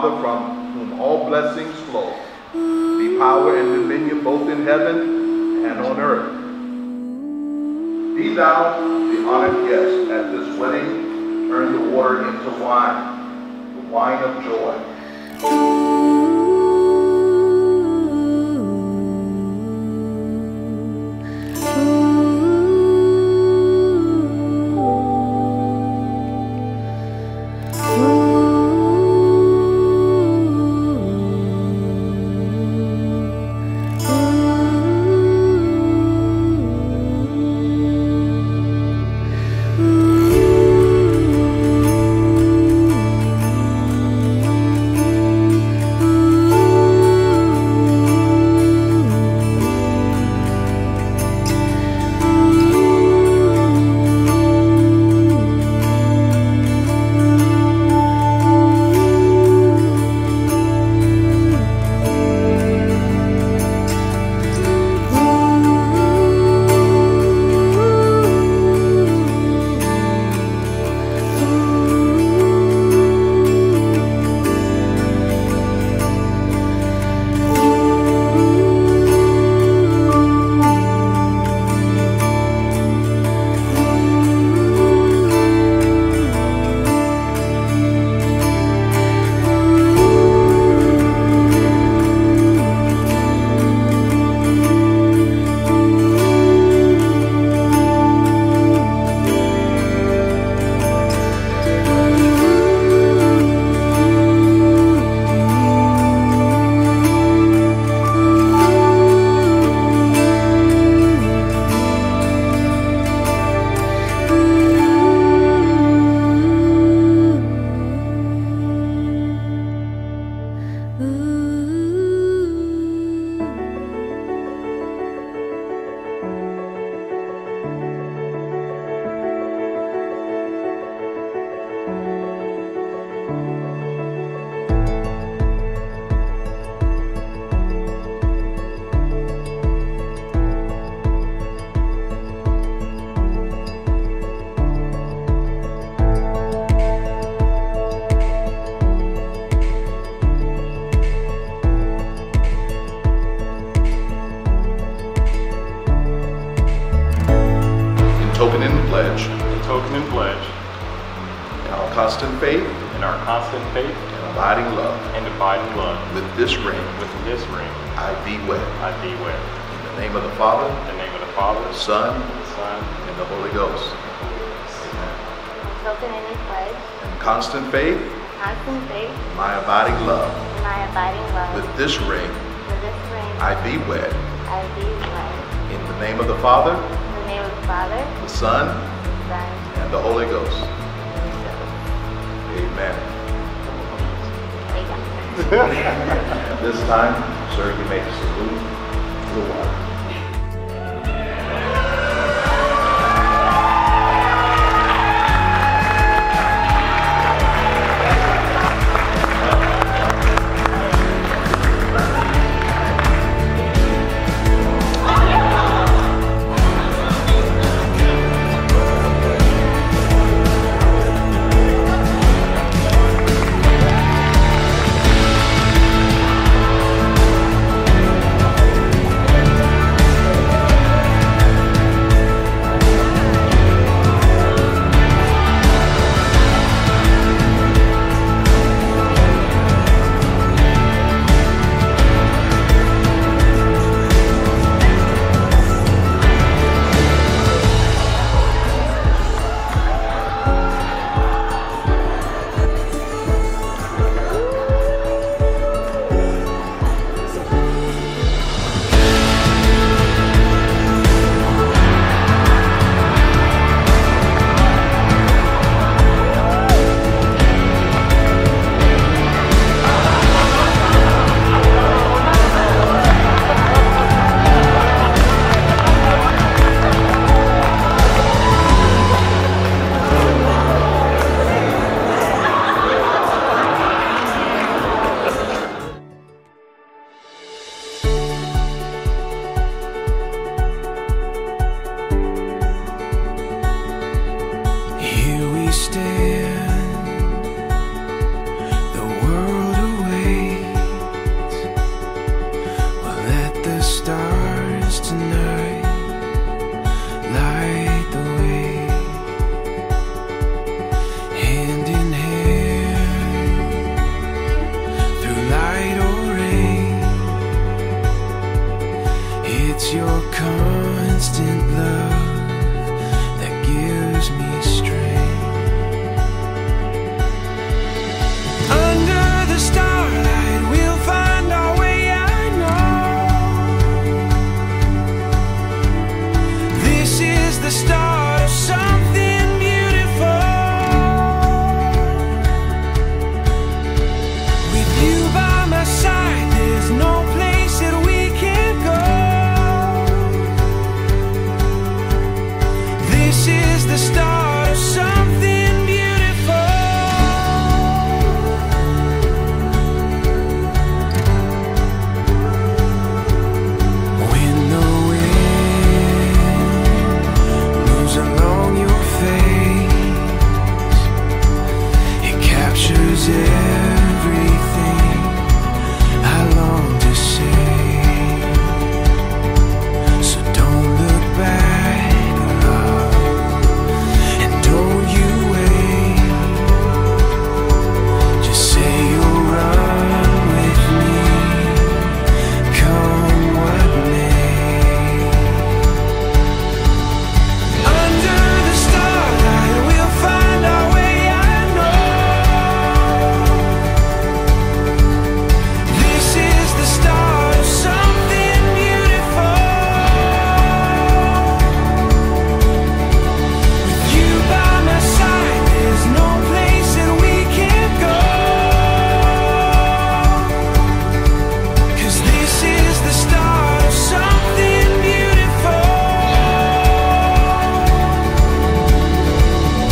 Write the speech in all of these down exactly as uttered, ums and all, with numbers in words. Father, from whom all blessings flow, be power and dominion both in heaven and on earth. Be thou the honored guest at this wedding, turn the water into wine, the wine of joy. It's your constant love that gives me strength. Under the starlight we'll find our way, I know. This is the start of something beautiful. With you by my side there's no place that we can go. This is the start of something beautiful. When the wind moves along your face, it captures everything I long to say. So don't look back, love, and don't you wait. Just say you'll run with me, come what may. Under the starlight we'll find our way, I know. This is the start of something beautiful. With you by my side there's no place that we can't go. 'Cause this is the start of something beautiful. Something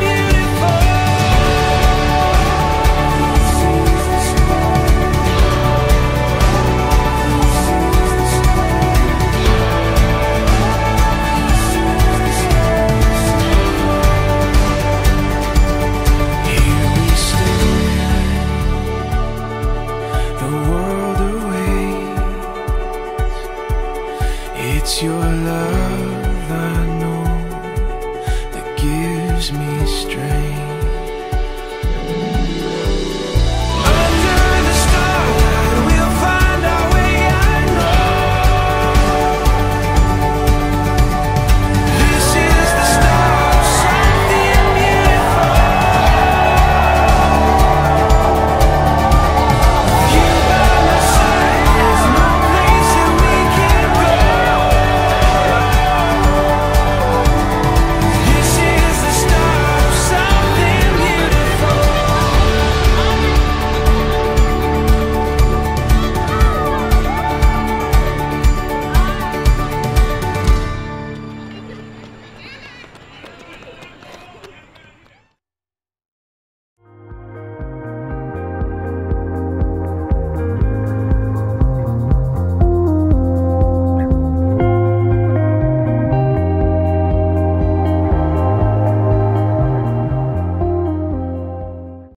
beautiful. Here we stand, the world awaits. It's your love I know.